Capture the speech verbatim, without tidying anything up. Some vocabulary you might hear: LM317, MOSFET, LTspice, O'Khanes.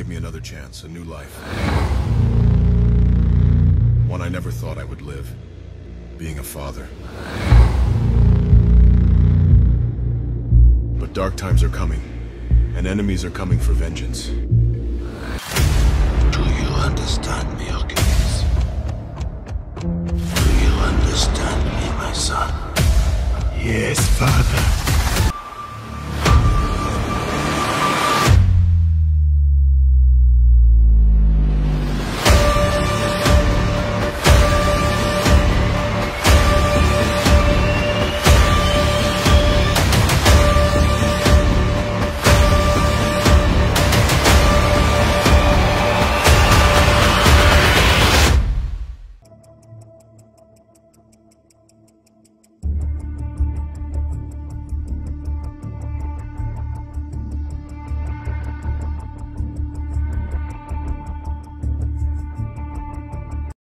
gave me another chance, a new life. One I never thought I would live, being a father. But dark times are coming, and enemies are coming for vengeance. Do you understand me, O'Khanes? Do you understand me, my son? Yes, father.